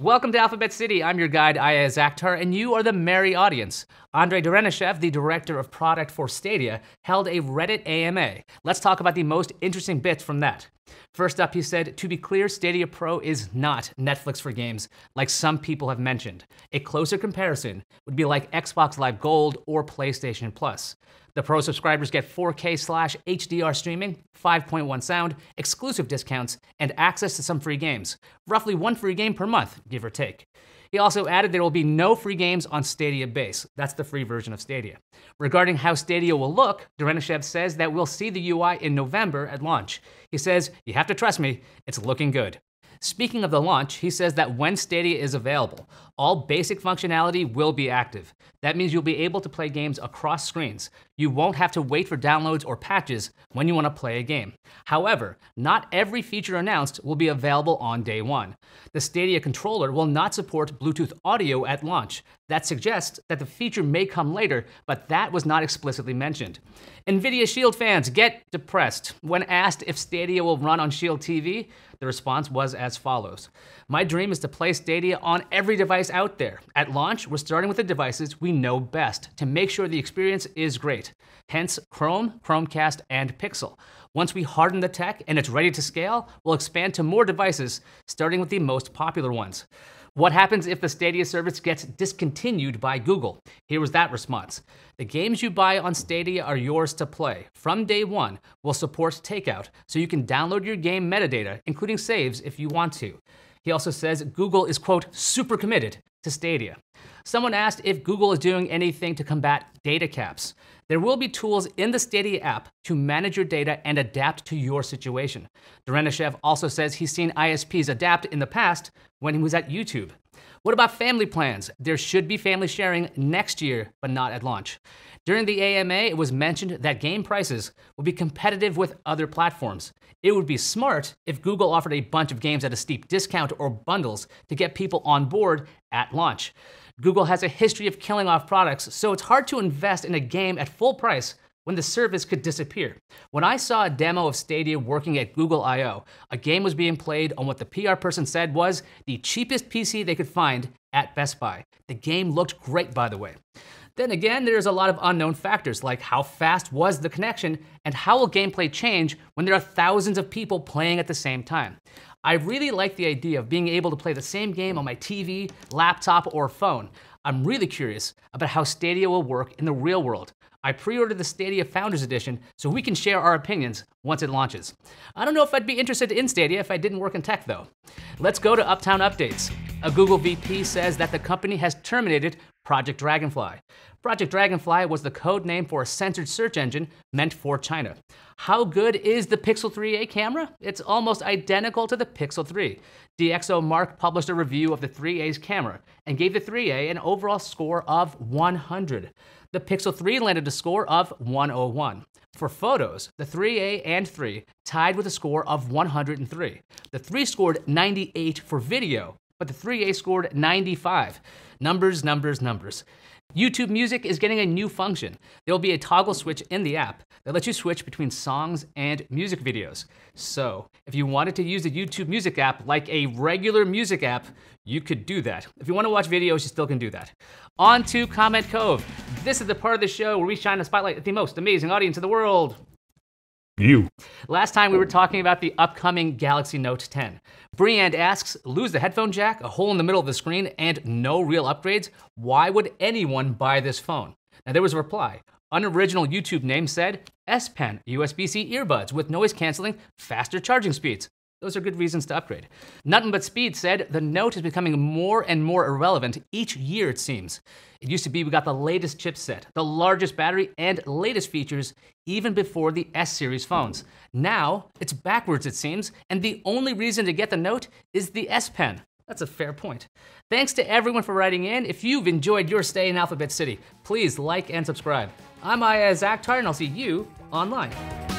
Welcome to Alphabet City. I'm your guide, Iyaz Akhtar, and you are the merry audience. Andrey Doronichev, the director of product for Stadia, held a Reddit AMA. Let's talk about the most interesting bits from that. First up, he said, to be clear, Stadia Pro is not Netflix for games, like some people have mentioned. A closer comparison would be like Xbox Live Gold or PlayStation Plus. The Pro subscribers get 4K/HDR streaming, 5.1 sound, exclusive discounts, and access to some free games. Roughly one free game per month, give or take. He also added there will be no free games on Stadia Base. That's the free version of Stadia. Regarding how Stadia will look, Doronichev says that we'll see the UI in November at launch. He says, "You have to trust me, it's looking good." Speaking of the launch, he says that when Stadia is available, all basic functionality will be active. That means you'll be able to play games across screens. You won't have to wait for downloads or patches when you want to play a game. However, not every feature announced will be available on day one. The Stadia controller will not support Bluetooth audio at launch. That suggests that the feature may come later, but that was not explicitly mentioned. Nvidia Shield fans get depressed. When asked if Stadia will run on Shield TV, the response was as follows. My dream is to play Stadia on every device out there. At launch, we're starting with the devices we know best to make sure the experience is great. Hence, Chrome, Chromecast, and Pixel. Once we harden the tech and it's ready to scale, we'll expand to more devices, starting with the most popular ones. What happens if the Stadia service gets discontinued by Google? Here was that response. The games you buy on Stadia are yours to play. From day one, we'll support takeout, so you can download your game metadata, including saves if you want to. He also says Google is, quote, super committed to Stadia. Someone asked if Google is doing anything to combat data caps. There will be tools in the Stadia app to manage your data and adapt to your situation. Doronichev also says he's seen ISPs adapt in the past when he was at YouTube. What about family plans? There should be family sharing next year, but not at launch. During the AMA, it was mentioned that game prices will be competitive with other platforms. It would be smart if Google offered a bunch of games at a steep discount or bundles to get people on board at launch. Google has a history of killing off products, so it's hard to invest in a game at full price when the service could disappear. When I saw a demo of Stadia working at Google I.O., a game was being played on what the PR person said was the cheapest PC they could find at Best Buy. The game looked great, by the way. Then again, there's a lot of unknown factors, like how fast was the connection, and how will gameplay change when there are thousands of people playing at the same time. I really like the idea of being able to play the same game on my TV, laptop, or phone. I'm really curious about how Stadia will work in the real world. I pre-ordered the Stadia Founders Edition so we can share our opinions once it launches. I don't know if I'd be interested in Stadia if I didn't work in tech, though. Let's go to Uptown Updates. A Google VP says that the company has terminated Project Dragonfly. Project Dragonfly was the code name for a censored search engine meant for China. How good is the Pixel 3A camera? It's almost identical to the Pixel 3. DxOMark published a review of the 3A's camera and gave the 3A an overall score of 100. The Pixel 3 landed a score of 101. For photos, the 3A and 3 tied with a score of 103. The 3 scored 98 for video, but the 3A scored 95. Numbers, numbers, numbers. YouTube Music is getting a new function. There will be a toggle switch in the app that lets you switch between songs and music videos. So, if you wanted to use the YouTube Music app like a regular music app, you could do that. If you want to watch videos, you still can do that. On to Comment Cove. This is the part of the show where we shine a spotlight at the most amazing audience in the world. You. Last time we were talking about the upcoming Galaxy Note 10. Briand asks, lose the headphone jack, a hole in the middle of the screen, and no real upgrades? Why would anyone buy this phone? Now there was a reply. Unoriginal YouTube name said, S Pen, USB-C earbuds with noise canceling, faster charging speeds. Those are good reasons to upgrade. Nothing But Speed said, the Note is becoming more and more irrelevant each year, it seems. It used to be we got the latest chipset, the largest battery, and latest features even before the S-series phones. Now, it's backwards, it seems, and the only reason to get the Note is the S Pen. That's a fair point. Thanks to everyone for writing in. If you've enjoyed your stay in Alphabet City, please like and subscribe. I'm Iyaz Akhtar, and I'll see you online.